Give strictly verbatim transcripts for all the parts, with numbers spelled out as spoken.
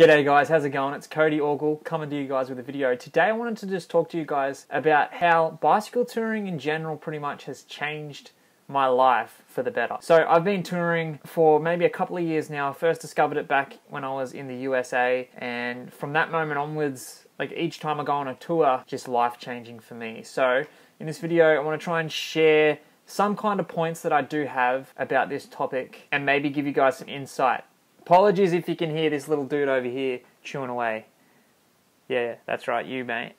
G'day guys, how's it going? It's Cody Orgel coming to you guys with a video. Today I wanted to just talk to you guys about how bicycle touring in general pretty much has changed my life for the better. So I've been touring for maybe a couple of years now. I first discovered it back when I was in the U S A, and from that moment onwards, like each time I go on a tour, just life-changing for me. So in this video, I want to try and share some kind of points that I do have about this topic and maybe give you guys some insight. Apologies if you can hear this little dude over here chewing away. Yeah, that's right, you mate.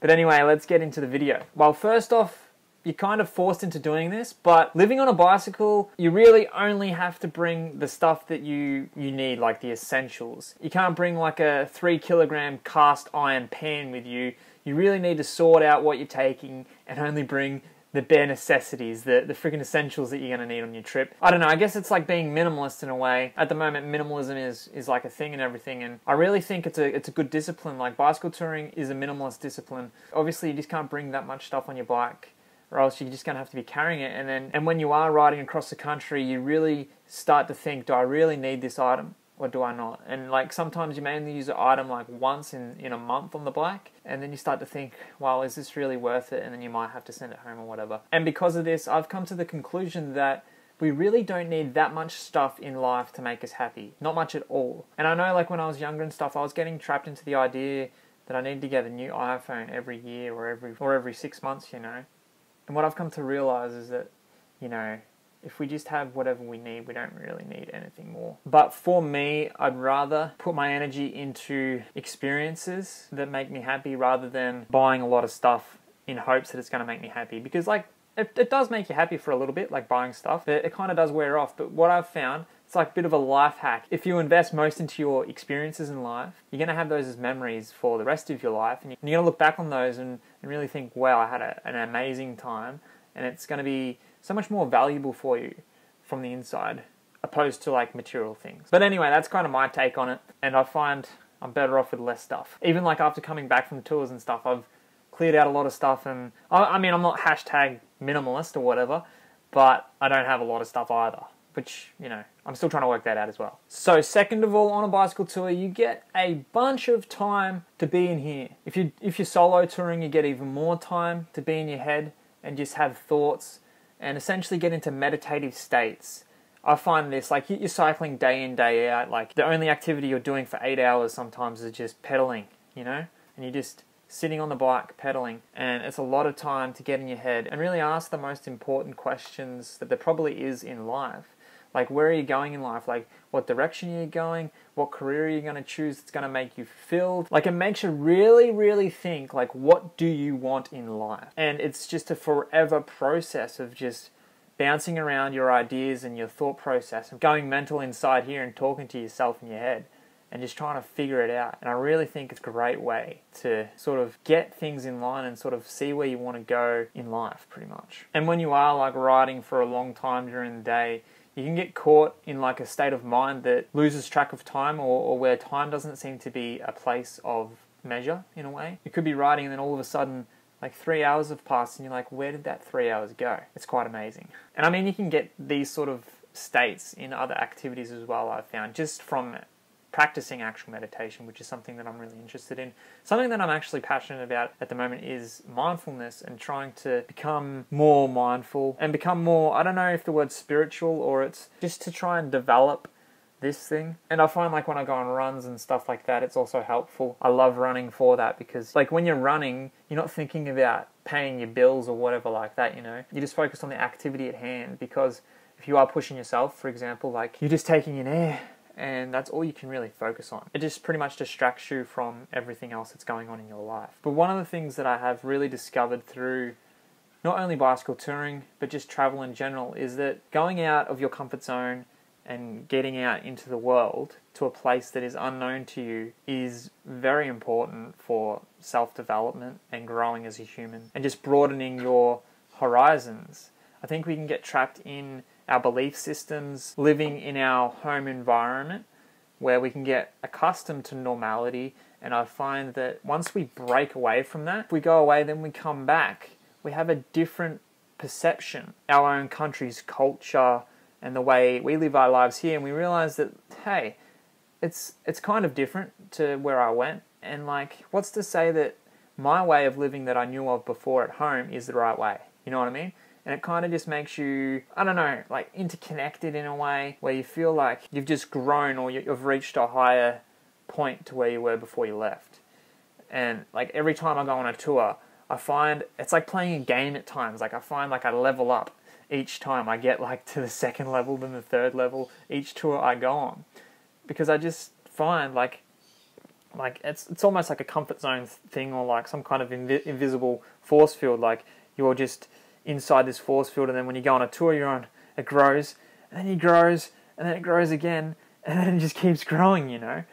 But anyway, let's get into the video. Well, first off, you're kind of forced into doing this, but living on a bicycle, you really only have to bring the stuff that you, you need, like the essentials. You can't bring like a three kilogram cast iron pan with you. You really need to sort out what you're taking and only bring the bare necessities, the, the freaking essentials that you're gonna need on your trip. I don't know, I guess it's like being minimalist in a way. At the moment, minimalism is, is like a thing and everything, and I really think it's a, it's a good discipline. Like bicycle touring is a minimalist discipline. Obviously, you just can't bring that much stuff on your bike, or else you're just gonna have to be carrying it. And then, and when you are riding across the country, you really start to think, do I really need this item? Or do I not? And like sometimes you may only use an item like once in, in a month on the bike, and then you start to think, well, is this really worth it? And then you might have to send it home or whatever. And because of this, I've come to the conclusion that we really don't need that much stuff in life to make us happy. Not much at all. And I know like when I was younger and stuff, I was getting trapped into the idea that I need to get a new iPhone every year or every, or every six months, you know. And what I've come to realize is that, you know, if we just have whatever we need, we don't really need anything more. But for me, I'd rather put my energy into experiences that make me happy rather than buying a lot of stuff in hopes that it's going to make me happy. Because like, it, it does make you happy for a little bit, like buying stuff, but it kind of does wear off. But what I've found, it's like a bit of a life hack. If you invest most into your experiences in life, you're going to have those as memories for the rest of your life. And you're going to look back on those and, and really think, wow, I had a, an amazing time. And it's going to be so much more valuable for you from the inside, opposed to like material things. But anyway, that's kind of my take on it. And I find I'm better off with less stuff. Even like after coming back from tours and stuff, I've cleared out a lot of stuff. And I, I mean, I'm not hashtag minimalist or whatever, but I don't have a lot of stuff either, which, you know, I'm still trying to work that out as well. So second of all, on a bicycle tour, you get a bunch of time to be in here. If, you, if you're solo touring, you get even more time to be in your head and just have thoughts and essentially get into meditative states. I find this, like you're cycling day in, day out, like the only activity you're doing for eight hours sometimes is just pedaling, you know? And you're just sitting on the bike, pedaling, and it's a lot of time to get in your head and really ask the most important questions that there probably is in life. Like where are you going in life? Like what direction are you going? What career are you gonna choose that's gonna make you filled? Like it makes you really, really think like what do you want in life? And it's just a forever process of just bouncing around your ideas and your thought process and going mental inside here and talking to yourself in your head and just trying to figure it out. And I really think it's a great way to sort of get things in line and sort of see where you wanna go in life pretty much. And when you are like riding for a long time during the day, you can get caught in like a state of mind that loses track of time or, or where time doesn't seem to be a place of measure in a way. You could be riding and then all of a sudden like three hours have passed and you're like, where did that three hours go? It's quite amazing. And I mean, you can get these sort of states in other activities as well, I've found, just from practicing actual meditation, which is something that I'm really interested in. Something that I'm actually passionate about at the moment is mindfulness and trying to become more mindful and become more, I don't know if the word's spiritual or it's just to try and develop this thing. And I find like when I go on runs and stuff like that, it's also helpful. I love running for that because like when you're running, you're not thinking about paying your bills or whatever like that, you know? You're just focused on the activity at hand because if you are pushing yourself, for example, like you're just taking in air, and that's all you can really focus on. It just pretty much distracts you from everything else that's going on in your life. But one of the things that I have really discovered through not only bicycle touring, but just travel in general, is that going out of your comfort zone and getting out into the world to a place that is unknown to you is very important for self-development and growing as a human and just broadening your horizons. I think we can get trapped in our belief systems, living in our home environment where we can get accustomed to normality. And I find that once we break away from that, if we go away, then we come back, we have a different perception, our own country's culture and the way we live our lives here. And we realize that, hey, it's it's kind of different to where I went, and like, what's to say that my way of living that I knew of before at home is the right way? You know what I mean? And it kind of just makes you, I don't know, like interconnected in a way where you feel like you've just grown, or you've reached a higher point to where you were before you left. And like every time I go on a tour, I find it's like playing a game at times. Like I find like I level up each time I get like to the second level, then the third level, each tour I go on. Because I just find like, like it's it's almost like a comfort zone thing, or like some kind of invi invisible force field. Like you're just inside this force field, and then when you go on a tour you're on, it grows, and then it grows, and then it grows again, and then it just keeps growing, you know?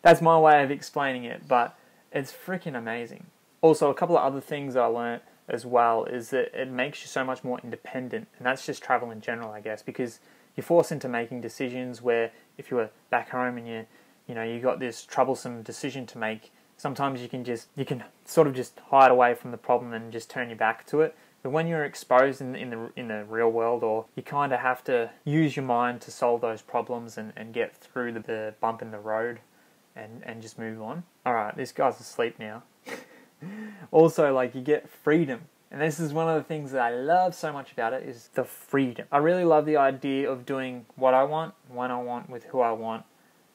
That's my way of explaining it, but it's freaking amazing. Also, a couple of other things I learned as well is that it makes you so much more independent, and that's just travel in general, I guess, because you're forced into making decisions where if you were back home and you you know, you got this troublesome decision to make, sometimes you can just, you can sort of just hide away from the problem and just turn your back to it. But when you're exposed in the, in the, in the real world, or you kind of have to use your mind to solve those problems and, and get through the, the bump in the road and, and just move on. All right, this guy's asleep now. Also, like, you get freedom. And this is one of the things that I love so much about it, is the freedom. I really love the idea of doing what I want, when I want, with who I want,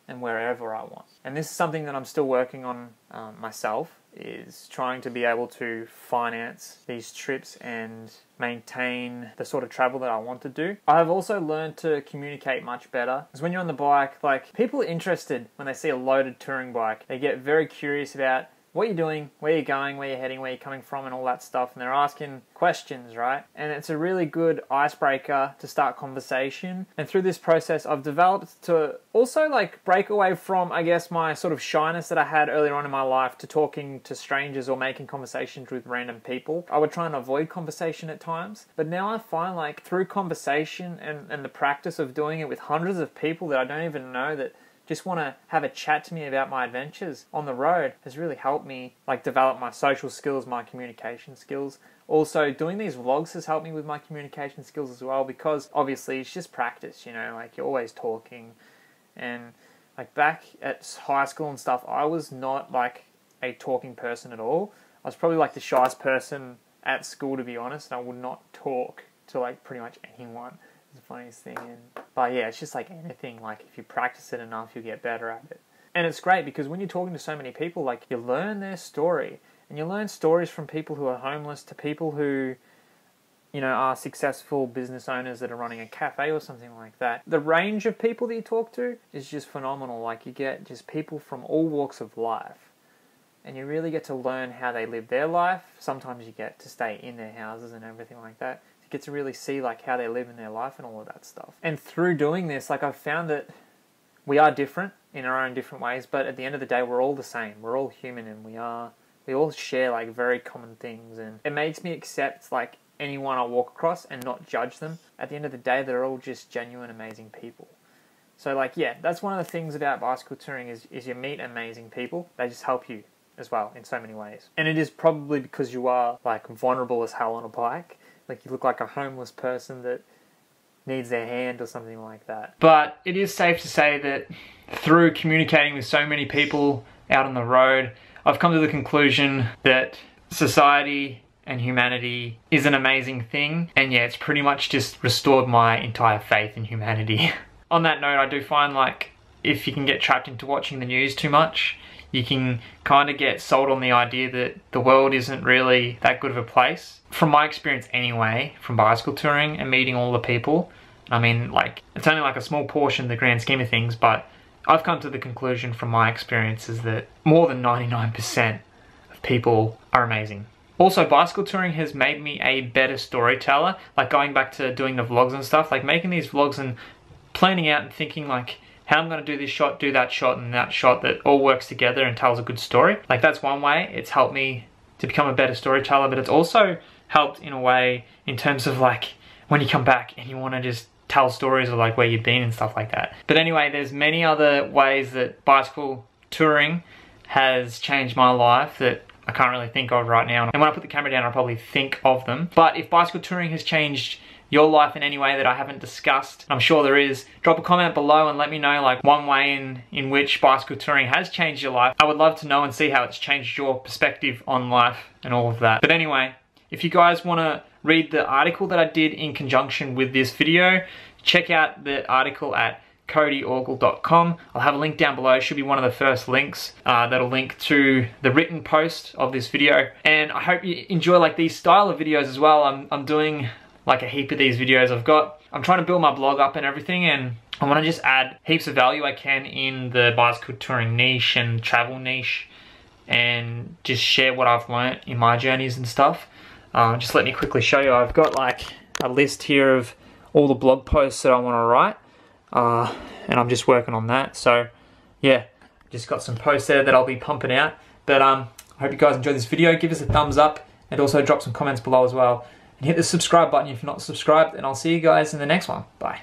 and wherever I want. And this is something that I'm still working on um, myself, is trying to be able to finance these trips and maintain the sort of travel that I want to do. I've also learned to communicate much better, because when you're on the bike, like, people are interested when they see a loaded touring bike. They get very curious about what you're doing, where you're going, where you're heading, where you're coming from, and all that stuff, and they're asking questions, right? And it's a really good icebreaker to start conversation. And through this process, I've developed to also, like, break away from, I guess, my sort of shyness that I had earlier on in my life to talking to strangers or making conversations with random people. I would try and avoid conversation at times, but now I find, like, through conversation and, and the practice of doing it with hundreds of people that I don't even know, that just want to have a chat to me about my adventures on the road, has really helped me, like, develop my social skills, my communication skills. Also, doing these vlogs has helped me with my communication skills as well, because obviously it's just practice, you know, like, you're always talking. And like back at high school and stuff, I was not like a talking person at all. I was probably like the shyest person at school, to be honest, and I would not talk to like pretty much anyone. It's the funniest thing. And, but yeah, it's just like anything, like if you practice it enough, you'll get better at it. And it's great because when you're talking to so many people, like, you learn their story, and you learn stories from people who are homeless to people who, you know, are successful business owners that are running a cafe or something like that. The range of people that you talk to is just phenomenal. Like, you get just people from all walks of life, and you really get to learn how they live their life. Sometimes you get to stay in their houses and everything like that. Get to really see like how they live in their life and all of that stuff. And through doing this, like, I've found that we are different in our own different ways, but at the end of the day, we're all the same. We're all human, and we are we all share like very common things. And it makes me accept like anyone I walk across and not judge them. At the end of the day, they're all just genuine, amazing people. So like, yeah, that's one of the things about bicycle touring is, is you meet amazing people. They just help you as well in so many ways. And it is probably because you are like vulnerable as hell on a bike. Like, you look like a homeless person that needs their hand or something like that. But it is safe to say that through communicating with so many people out on the road, I've come to the conclusion that society and humanity is an amazing thing. And yeah, it's pretty much just restored my entire faith in humanity. On that note, I do find, like, if you can get trapped into watching the news too much, you can kind of get sold on the idea that the world isn't really that good of a place. From my experience anyway, from bicycle touring and meeting all the people, I mean, like, it's only like a small portion of the grand scheme of things, but I've come to the conclusion from my experiences that more than ninety-nine percent of people are amazing. Also, bicycle touring has made me a better storyteller. Like, going back to doing the vlogs and stuff, like making these vlogs and planning out and thinking like, how I'm going to do this shot, do that shot, and that shot, that all works together and tells a good story. Like, that's one way it's helped me to become a better storyteller, but it's also helped in a way in terms of like when you come back and you want to just tell stories of like where you've been and stuff like that. But anyway, there's many other ways that bicycle touring has changed my life that I can't really think of right now. And when I put the camera down, I'll probably think of them. But if bicycle touring has changed your life in any way that I haven't discussed, I'm sure there is, drop a comment below and let me know like one way in, in which bicycle touring has changed your life. I would love to know and see how it's changed your perspective on life and all of that. But anyway, if you guys want to read the article that I did in conjunction with this video, check out the article at cody orgel dot com. I'll have a link down below. It should be one of the first links uh, that'll link to the written post of this video. And I hope you enjoy like these style of videos as well. I'm, I'm doing like a heap of these videos. I've got, I'm trying to build my blog up and everything, and I want to just add heaps of value I can in the bicycle touring niche and travel niche, and just share what I've learned in my journeys and stuff. Uh, just let me quickly show you. I've got like a list here of all the blog posts that I want to write. Uh, and I'm just working on that. So yeah, just got some posts there that I'll be pumping out. But um, I hope you guys enjoyed this video. Give us a thumbs up and also drop some comments below as well. And hit the subscribe button if you're not subscribed. And I'll see you guys in the next one. Bye.